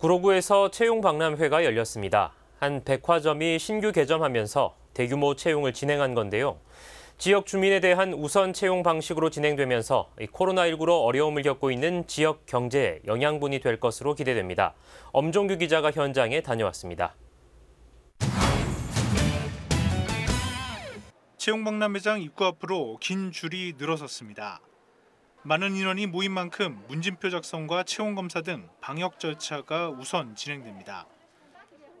구로구에서 채용박람회가 열렸습니다. 한 백화점이 신규 개점하면서 대규모 채용을 진행한 건데요. 지역 주민에 대한 우선 채용 방식으로 진행되면서 코로나19로 어려움을 겪고 있는 지역 경제에 영양분이 될 것으로 기대됩니다. 엄종규 기자가 현장에 다녀왔습니다. 채용박람회장 입구 앞으로 긴 줄이 늘어섰습니다. 많은 인원이 모인 만큼 문진표 작성과 체온검사 등 방역 절차가 우선 진행됩니다.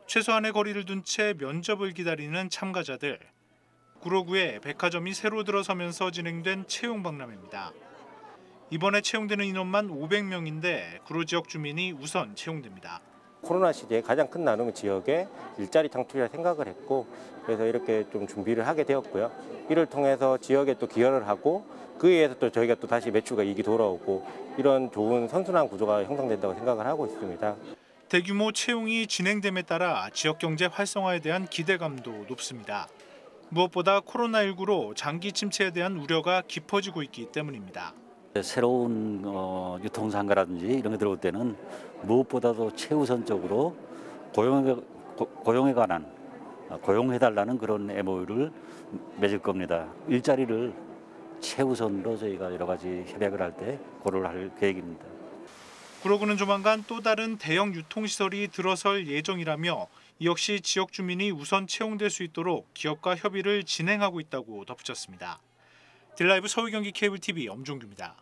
최소한의 거리를 둔 채 면접을 기다리는 참가자들. 구로구에 백화점이 새로 들어서면서 진행된 채용박람회입니다. 이번에 채용되는 인원만 500명인데 구로 지역 주민이 우선 채용됩니다. 코로나 시기에 가장 큰 나눔 지역에 일자리 창출이라 생각을 했고, 그래서 이렇게 좀 준비를 하게 되었고요. 이를 통해서 지역에 또 기여를 하고, 그에 의해서 또 저희가 또 다시 매출과 이익이 돌아오고, 이런 좋은 선순환 구조가 형성된다고 생각을 하고 있습니다. 대규모 채용이 진행됨에 따라 지역 경제 활성화에 대한 기대감도 높습니다. 무엇보다 코로나19로 장기 침체에 대한 우려가 깊어지고 있기 때문입니다. 새로운 유통상가라든지 이런 게 들어올 때는 무엇보다도 최우선적으로 고용에 관한 고용해달라는 그런 MOU를 맺을 겁니다. 일자리를 최우선으로 저희가 여러 가지 협약을 할 때 고려를 할 계획입니다. 구로구는 조만간 또 다른 대형 유통시설이 들어설 예정이라며 이 역시 지역 주민이 우선 채용될 수 있도록 기업과 협의를 진행하고 있다고 덧붙였습니다. 딜라이브 서울경기케이블TV 엄종규입니다.